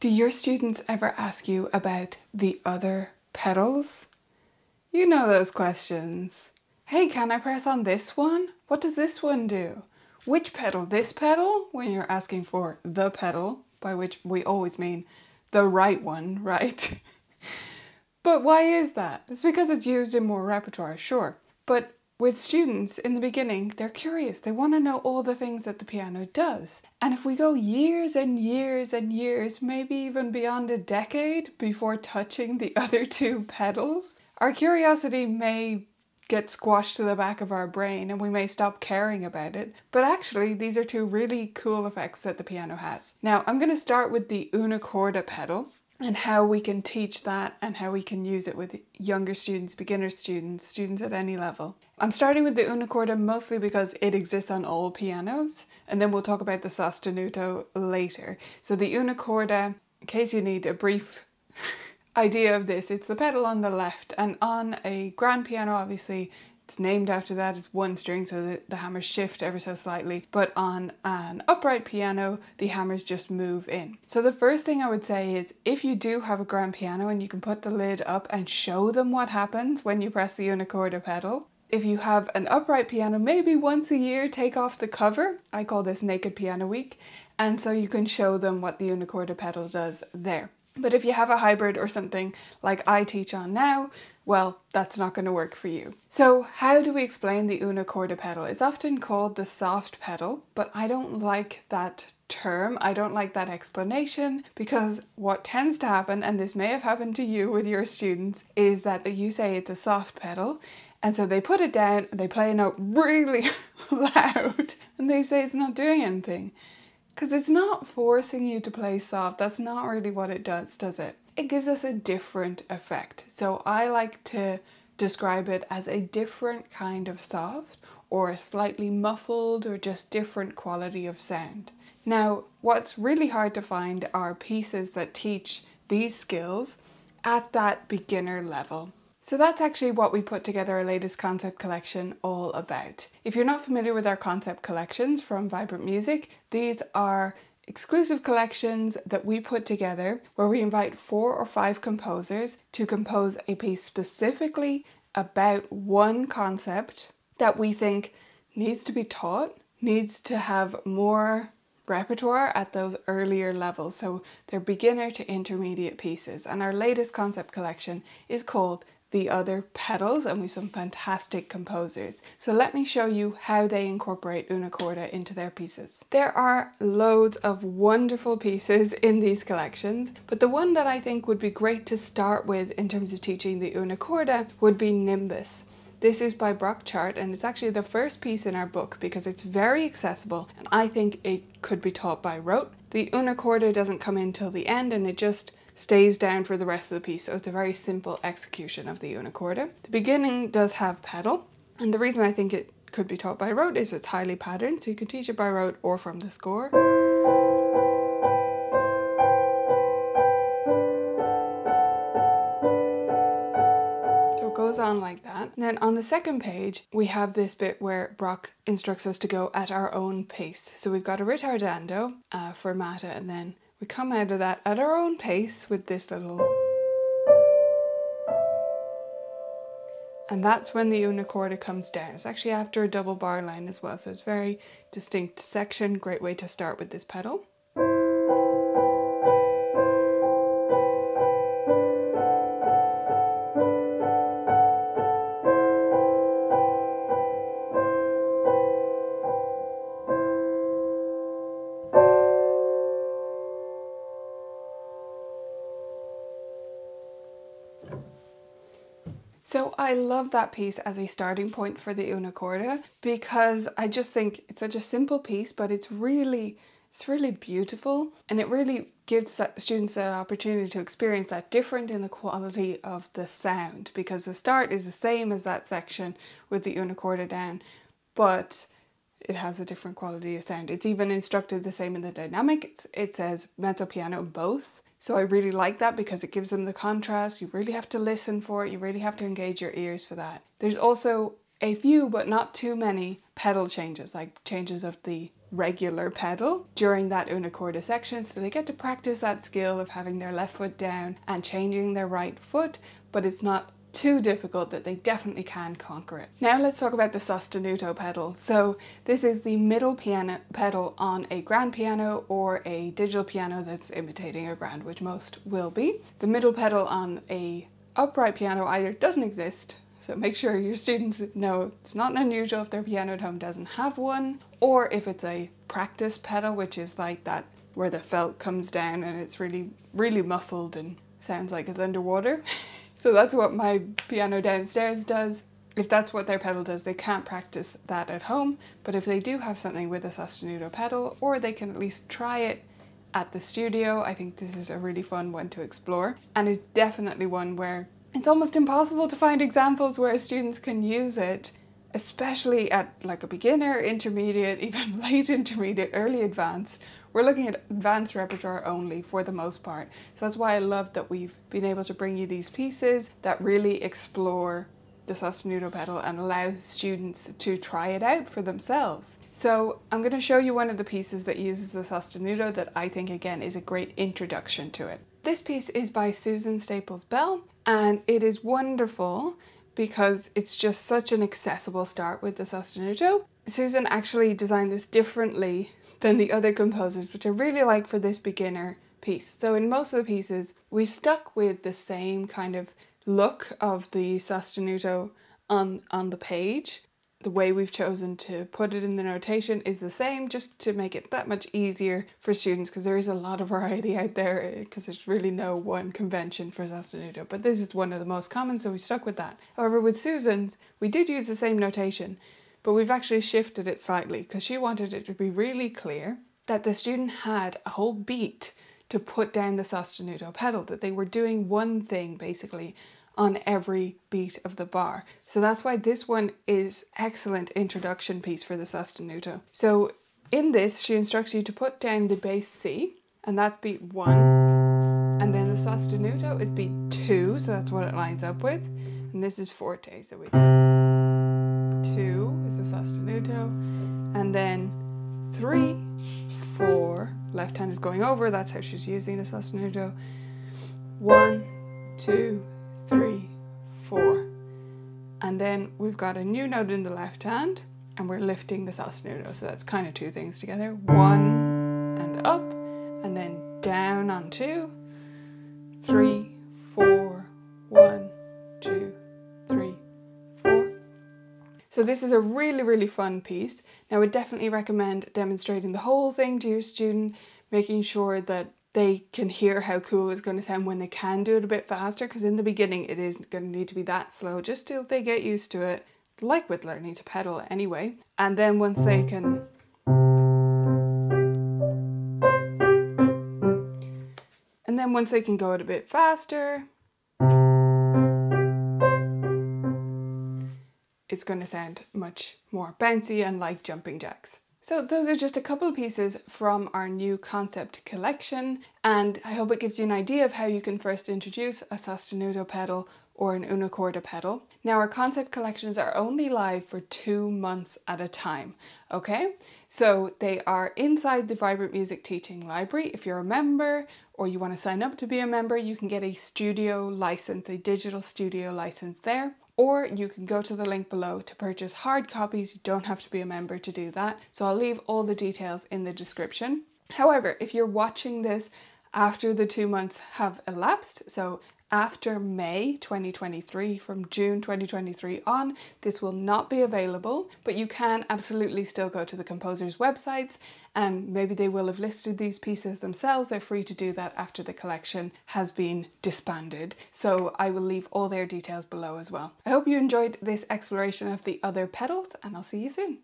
Do your students ever ask you about the other pedals? You know those questions. Hey, can I press on this one? What does this one do? Which pedal? This pedal? When you're asking for the pedal, by which we always mean the right one, right? But why is that? It's because it's used in more repertoire, sure. But with students in the beginning, they're curious. They want to know all the things that the piano does. And if we go years and years and years, maybe even beyond a decade before touching the other two pedals, our curiosity may get squashed to the back of our brain and we may stop caring about it. But actually, these are two really cool effects that the piano has. Now, I'm going to start with the una corda pedal and how we can teach that and how we can use it with younger students, beginner students, students at any level. I'm starting with the una corda mostly because it exists on all pianos, and then we'll talk about the sostenuto later. So the una corda, in case you need a brief idea of this, it's the pedal on the left, and on a grand piano, obviously, it's named after that, it's one string, so the hammers shift ever so slightly, but on an upright piano, the hammers just move in. So the first thing I would say is, if you do have a grand piano and you can put the lid up and show them what happens when you press the una corda pedal, if you have an upright piano, maybe once a year take off the cover, I call this Naked Piano Week, and so you can show them what the una corda pedal does there. But if you have a hybrid or something like I teach on now, well, that's not going to work for you. So how do we explain the una corda pedal? It's often called the soft pedal, but I don't like that term. I don't like that explanation, because what tends to happen, and this may have happened to you with your students, is that you say it's a soft pedal, and so they put it down, they play a note really loud, and they say it's not doing anything. Because it's not forcing you to play soft. That's not really what it does it? It gives us a different effect. So I like to describe it as a different kind of soft, or a slightly muffled, or just different quality of sound. Now, what's really hard to find are pieces that teach these skills at that beginner level. So that's actually what we put together our latest concept collection all about. If you're not familiar with our concept collections from Vibrant Music, these are exclusive collections that we put together where we invite 4 or 5 composers to compose a piece specifically about one concept that we think needs to be taught, needs to have more repertoire at those earlier levels, so they're beginner to intermediate pieces. And our latest concept collection is called The Other Pedals, and we've some fantastic composers. So let me show you how they incorporate una corda into their pieces. There are loads of wonderful pieces in these collections, but the one that I think would be great to start with in terms of teaching the una corda would be Nimbus. This is by Brock Chart, and it's actually the first piece in our book because it's very accessible and I think it could be taught by rote. The una corda doesn't come in till the end and it just stays down for the rest of the piece, so it's a very simple execution of the una corda. The beginning does have pedal, and the reason I think it could be taught by rote is it's highly patterned, so you can teach it by rote or from the score. So it goes on like that. And then on the second page, we have this bit where Brock instructs us to go at our own pace. So we've got a ritardando, fermata, and then we come out of that at our own pace with this little. And that's when the una corda comes down. It's actually after a double bar line as well, so it's a very distinct section. Great way to start with this pedal. So I love that piece as a starting point for the una corda because I just think it's such a simple piece, but it's really beautiful, and it really gives students an opportunity to experience that different in the quality of the sound, because the start is the same as that section with the una corda down, but it has a different quality of sound. It's even instructed the same in the dynamics. It says mezzo piano both. So I really like that because it gives them the contrast. You really have to listen for it. You really have to engage your ears for that. There's also a few, but not too many, pedal changes, like changes of the regular pedal during that una corda section, so they get to practice that skill of having their left foot down and changing their right foot, but it's not too difficult that they definitely can conquer it. Now let's talk about the sostenuto pedal. So this is the middle piano pedal on a grand piano or a digital piano that's imitating a grand, which most will be. The middle pedal on a upright piano either doesn't exist, so make sure your students know it's not unusual if their piano at home doesn't have one, or if it's a practice pedal, which is like that where the felt comes down and it's really muffled and sounds like it's underwater. So that's what my piano downstairs does. If that's what their pedal does, they can't practice that at home, but if they do have something with a sostenuto pedal, or they can at least try it at the studio, I think this is a really fun one to explore. And it's definitely one where it's almost impossible to find examples where students can use it, especially at like a beginner, intermediate, even late intermediate, early advanced. We're looking at advanced repertoire only for the most part. So that's why I love that we've been able to bring you these pieces that really explore the sostenuto pedal and allow students to try it out for themselves. So I'm going to show you one of the pieces that uses the sostenuto that I think again is a great introduction to it. This piece is by Susan Staples Bell, and it is wonderful because it's just such an accessible start with the sostenuto. Susan actually designed this differently than the other composers, which I really like for this beginner piece. So in most of the pieces, we've stuck with the same kind of look of the sostenuto on the page. The way we've chosen to put it in the notation is the same, just to make it that much easier for students, because there is a lot of variety out there, because there's really no one convention for sostenuto, but this is one of the most common, so we stuck with that. However, with Susan's, we did use the same notation, but we've actually shifted it slightly because she wanted it to be really clear that the student had a whole beat to put down the sostenuto pedal, that they were doing one thing basically on every beat of the bar. So that's why this one is excellent introduction piece for the sostenuto. So in this, she instructs you to put down the bass C, and that's beat 1, and then the sostenuto is beat 2, so that's what it lines up with, and this is forte, so we do 2 is the sostenuto, and then 3, 4, left hand is going over, that's how she's using the sostenuto, 1, 2, 3, 4, and then we've got a new note in the left hand and we're lifting the sostenuto, so that's kind of two things together, 1 and up, and then down on 2, 3, 4, 1, 2, 3, 4. So this is a really fun piece. Now I would definitely recommend demonstrating the whole thing to your student, making sure that they can hear how cool it's going to sound when they can do it a bit faster, because in the beginning it isn't going to need to be that slow, just till they get used to it, like with learning to pedal anyway. And then once they can go it a bit faster, it's going to sound much more bouncy and like jumping jacks. So those are just a couple of pieces from our new concept collection, and I hope it gives you an idea of how you can first introduce a sostenuto pedal or an una corda pedal. Now our concept collections are only live for 2 months at a time, okay? So they are inside the Vibrant Music Teaching Library. If you're a member or you want to sign up to be a member, you can get a studio license, a digital studio license there. Or you can go to the link below to purchase hard copies. You don't have to be a member to do that. So I'll leave all the details in the description. However, if you're watching this after the 2 months have elapsed, so after May 2023, from June 2023 on, this will not be available, but you can absolutely still go to the composers' websites, and maybe they will have listed these pieces themselves. They're free to do that after the collection has been disbanded. So I will leave all their details below as well. I hope you enjoyed this exploration of the other pedals, and I'll see you soon.